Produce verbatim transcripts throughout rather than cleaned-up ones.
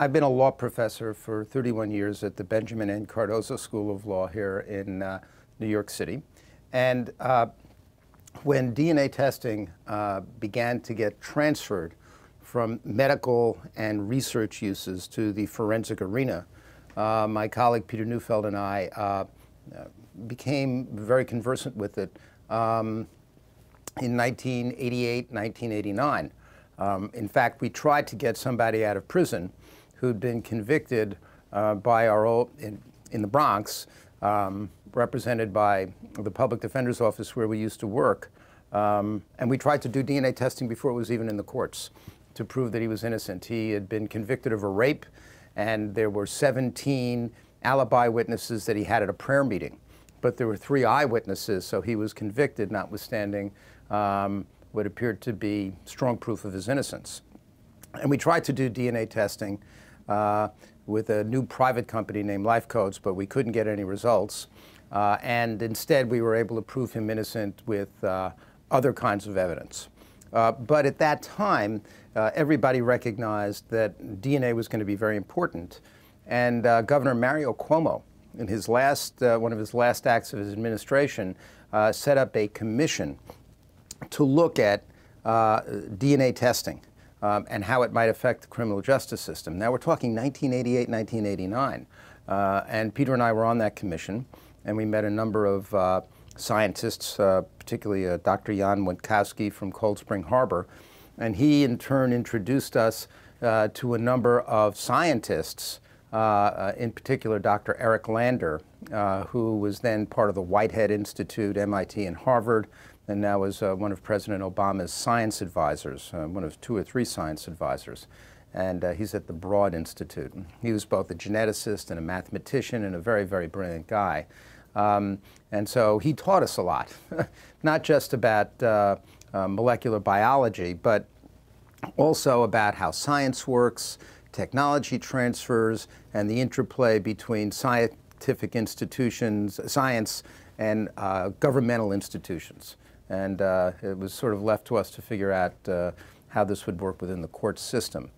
I've been a law professor for thirty-one years at the Benjamin N. Cardozo School of Law here in uh, New York City. And uh, when D N A testing uh, began to get transferred from medical and research uses to the forensic arena, uh, my colleague Peter Newfeld and I uh, became very conversant with it um, in nineteen eighty-eight, nineteen eighty-nine. Um, in fact, we tried to get somebody out of prison who'd been convicted uh, by our old, in, in the Bronx, Um, represented by the public defender's office where we used to work. Um, and we tried to do D N A testing before it was even in the courts to prove that he was innocent. He had been convicted of a rape, and there were seventeen alibi witnesses that he had at a prayer meeting. But there were three eyewitnesses, so he was convicted, notwithstanding um, what appeared to be strong proof of his innocence. And we tried to do D N A testing uh, with a new private company named LifeCodes, but we couldn't get any results. Uh, and instead, we were able to prove him innocent with uh, other kinds of evidence. Uh, but at that time, uh, everybody recognized that D N A was going to be very important. And uh, Governor Mario Cuomo, in his last, uh, one of his last acts of his administration, uh, set up a commission to look at uh, D N A testing. Um, and how it might affect the criminal justice system. Now, we're talking nineteen eighty-eight, nineteen eighty-nine. Uh, and Peter and I were on that commission, and we met a number of uh, scientists, uh, particularly uh, Doctor Jan Witkowski from Cold Spring Harbor. And he, in turn, introduced us uh, to a number of scientists, uh, uh, in particular Doctor Eric Lander, uh, who was then part of the Whitehead Institute, M I T, and Harvard, and now is uh, one of President Obama's science advisors, uh, one of two or three science advisors. And uh, he's at the Broad Institute. He was both a geneticist and a mathematician and a very, very brilliant guy. Um, and so he taught us a lot, not just about uh, uh, molecular biology, but also about how science works, technology transfers, and the interplay between scientific institutions, science, and uh, governmental institutions. And uh, it was sort of left to us to figure out uh, how this would work within the court system.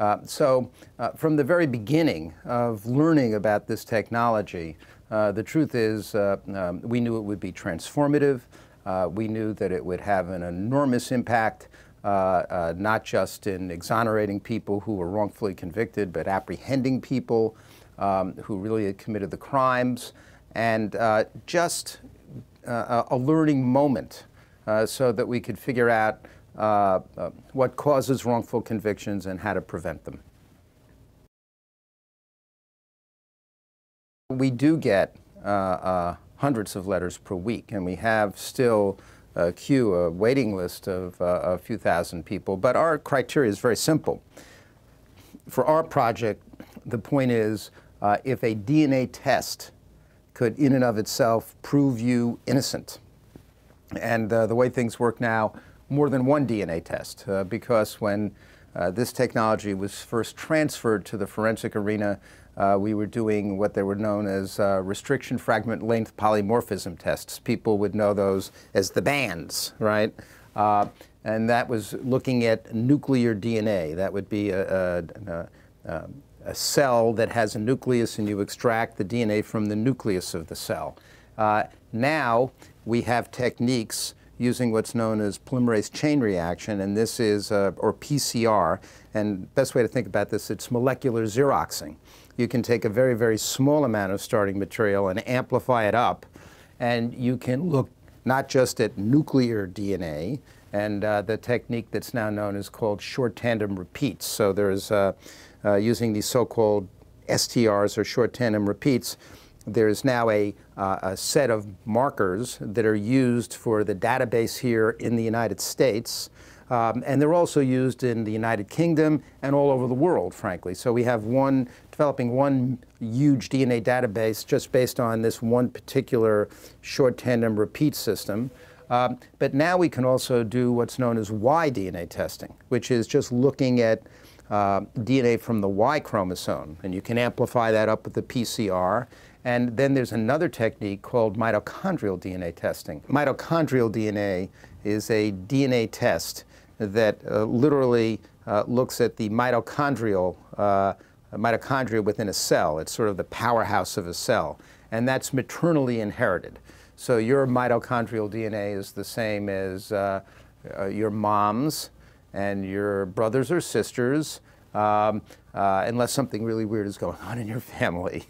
Uh, so uh, from the very beginning of learning about this technology, uh, the truth is uh, um, we knew it would be transformative. Uh, we knew that it would have an enormous impact, uh, uh, not just in exonerating people who were wrongfully convicted, but apprehending people um, who really had committed the crimes, and uh, just uh, a learning moment Uh, so that we could figure out uh, uh, what causes wrongful convictions and how to prevent them. We do get uh, uh, hundreds of letters per week, and we have still a queue, a waiting list of uh, a few thousand people, but our criteria is very simple. For our project, the point is uh, if a D N A test could in and of itself prove you innocent, and uh, the way things work now, more than one D N A test, uh, because when uh, this technology was first transferred to the forensic arena, uh, we were doing what they were known as uh, restriction fragment length polymorphism tests. People would know those as the bands, right? Uh, and that was looking at nuclear D N A. That would be a, a, a, a cell that has a nucleus, and you extract the D N A from the nucleus of the cell. Uh, now, we have techniques using what's known as polymerase chain reaction, and this is, uh, or P C R, and best way to think about this, it's molecular Xeroxing. You can take a very, very small amount of starting material and amplify it up, and you can look not just at nuclear D N A, and uh, the technique that's now known is called short tandem repeats. So there's, uh, uh, using these so-called S T Rs, or short tandem repeats, there is now a, uh, a set of markers that are used for the database here in the United States, um, and they're also used in the United Kingdom and all over the world, frankly. So we have one, developing one huge D N A database just based on this one particular short tandem repeat system. Um, but now we can also do what's known as Y D N A testing, which is just looking at uh, D N A from the Y chromosome, and you can amplify that up with the P C R. And then there's another technique called mitochondrial D N A testing. Mitochondrial D N A is a D N A test that uh, literally uh, looks at the mitochondrial uh, mitochondria within a cell. It's sort of the powerhouse of a cell, and that's maternally inherited. So your mitochondrial D N A is the same as uh, uh, your mom's and your brothers or sisters, um, uh, unless something really weird is going on in your family.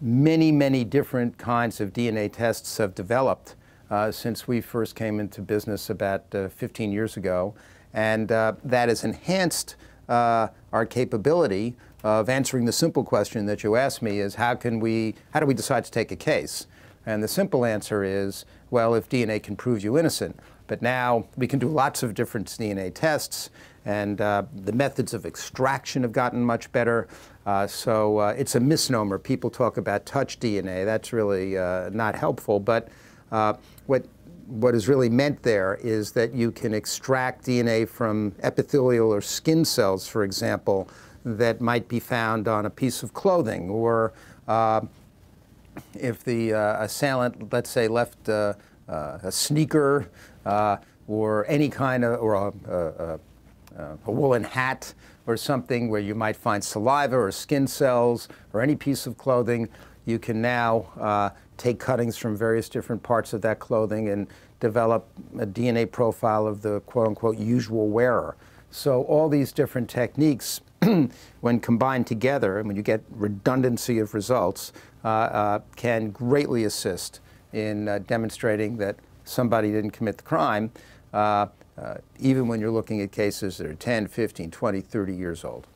Many, many different kinds of D N A tests have developed uh, since we first came into business about uh, fifteen years ago, and uh, that has enhanced uh, our capability of answering the simple question that you asked me is, how can we, how do we decide to take a case? And the simple answer is, well, if D N A can prove you innocent. But now we can do lots of different D N A tests, and uh, the methods of extraction have gotten much better. Uh, so uh, it's a misnomer. People talk about touch D N A. That's really uh, not helpful. But uh, what what is really meant there is that you can extract D N A from epithelial or skin cells, for example, that might be found on a piece of clothing, or uh, if the uh, assailant, let's say, left uh, uh, a sneaker uh, or any kind of, or a, a, a woolen hat or something where you might find saliva or skin cells or any piece of clothing, you can now uh, take cuttings from various different parts of that clothing and develop a D N A profile of the quote-unquote usual wearer. So all these different techniques, when combined together, and when you get redundancy of results, uh, uh, can greatly assist in uh, demonstrating that somebody didn't commit the crime, uh, uh, even when you're looking at cases that are ten, fifteen, twenty, thirty years old.